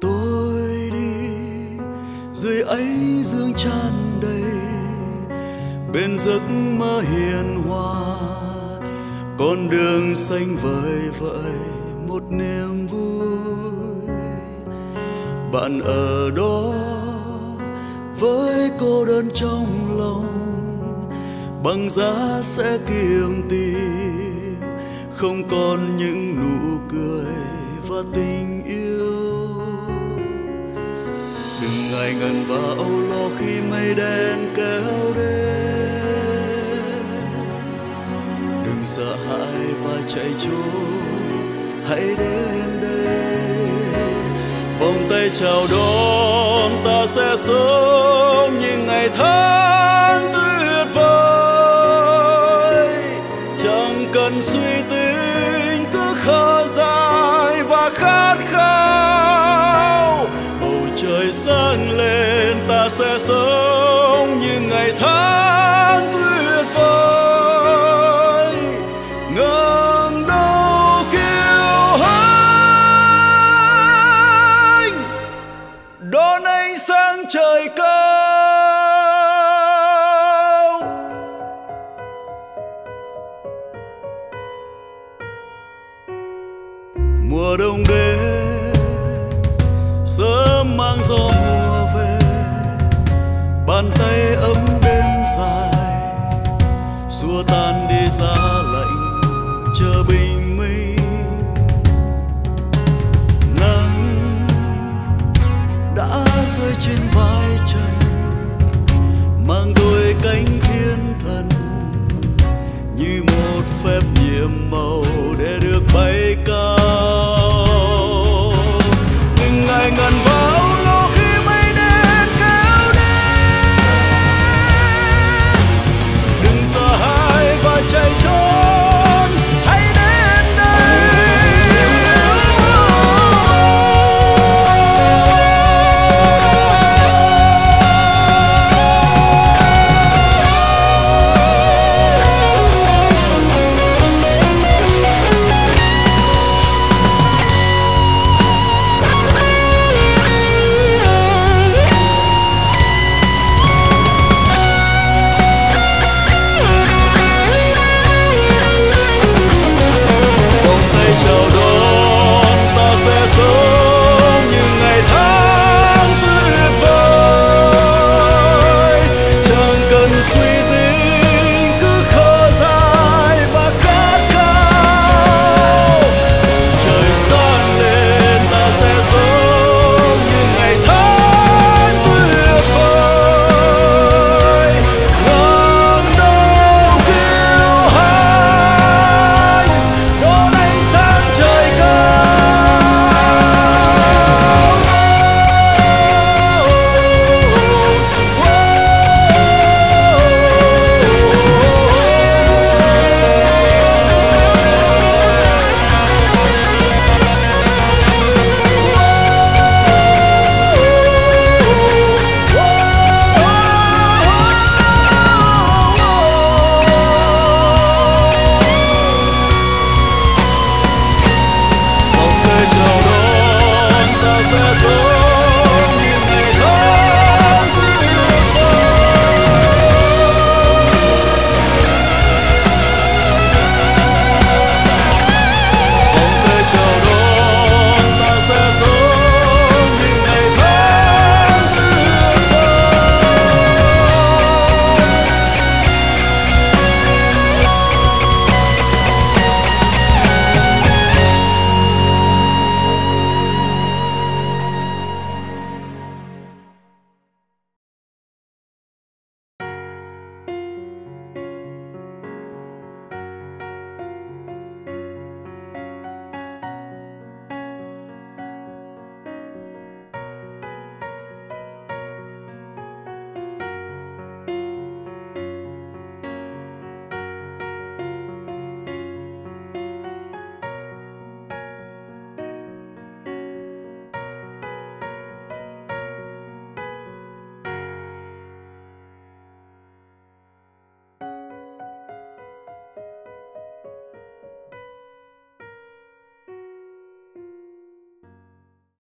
tôi đi dưới ánh dương tràn đầy, bên giấc mơ hiền hòa con đường xanh vời vợi một niềm vui. Bạn ở đó với cô đơn trong lòng, băng giá sẽ kiếm tìm không còn những nụ cười và tình yêu. Đừng ngại ngần và âu lo khi mây đen kéo đến, đừng sợ hãi và chạy trốn, hãy đến đây. Vòng tay chào đón, ta sẽ sống những ngày tháng tuyệt vời, chẳng cần suy tính, cứ khờ dại và khát khao. Bầu trời sáng lên, ta sẽ sống những ngày tháng tuyệt vời, ngẩng đầu kiêu hãnh, đón ánh sáng trời cao. Mùa đông đến sớm mang gió mùa về, bàn tay ấm đêm dài xua tan đi giá lạnh, chờ bình minh. Nắng đã rơi trên vai trần, mang đôi cánh thiên thần như một phép nhiệm màu